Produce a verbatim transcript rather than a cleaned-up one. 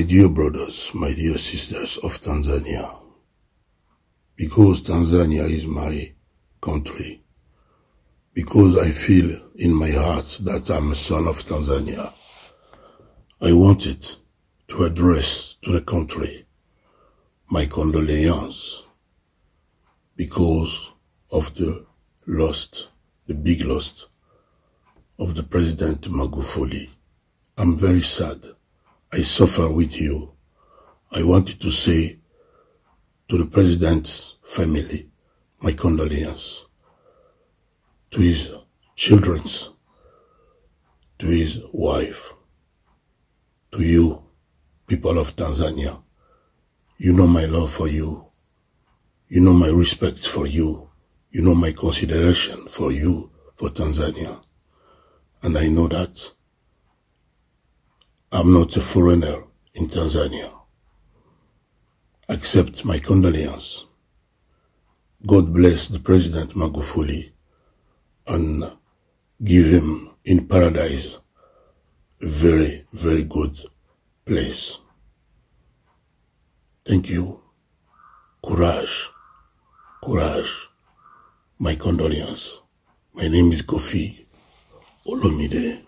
My dear brothers, my dear sisters of Tanzania, because Tanzania is my country, because I feel in my heart that I'm a son of Tanzania, I wanted to address to the country my condolence because of the loss, the big loss of the President Magufuli. I'm very sad. I suffer with you. I wanted to say to the President's family my condolence, to his children, to his wife, to you, people of Tanzania. You know my love for you. You know my respect for you. You know my consideration for you, for Tanzania. And I know that I'm not a foreigner in Tanzania. Accept my condolence. God bless the President Magufuli and give him in paradise a very, very good place. Thank you. Courage. Courage. My condolence. My name is Kofi Olomide.